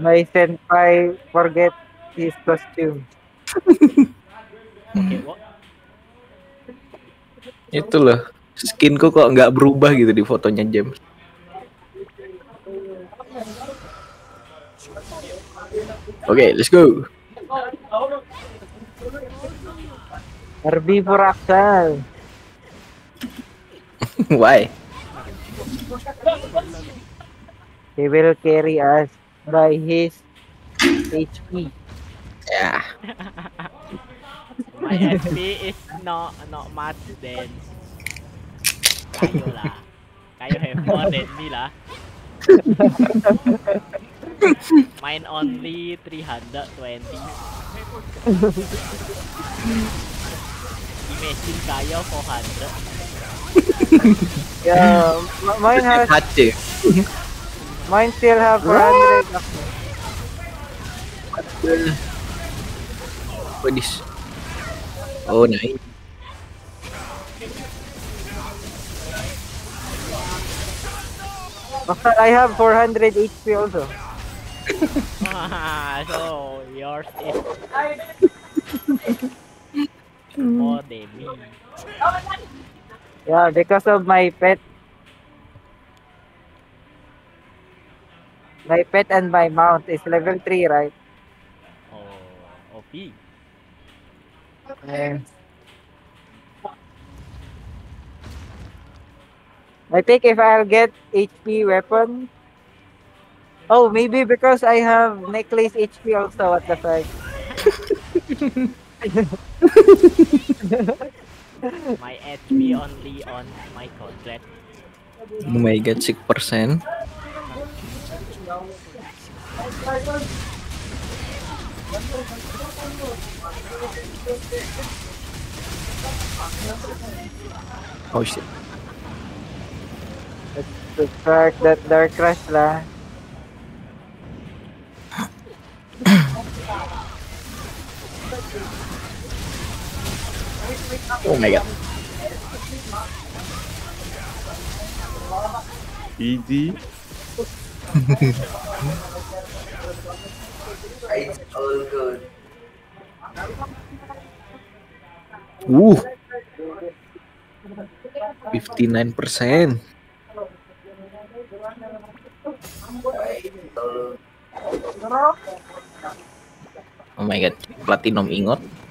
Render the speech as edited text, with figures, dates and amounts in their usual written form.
My senpai forget his costume. Itu loh, skinku kok nggak berubah gitu di fotonya James. Oke, let's go. Herbivore Axel. Why? He will carry us by his HP. Yeah. My HP is not much then. Kayolah. Kayo have more than me lah. Mine only 320. Imagine kayo 400. Yeah, mine has. Mine still have 400. What is? Oh nice. I have 400 HP also. Ah, so yours is more than me. Yeah, because of my pet. My pet and my mount is level 3, right? Oh, OP. I think if I'll get HP weapon. Oh, maybe because I have necklace HP also. What the fuck? My HP only on my contract. Oh my god, 6%. Oh shit. The fact that dark crash lah. Oh my god. Easy. It's all good. Ooh. 59%. Oh my god, platinum ingot.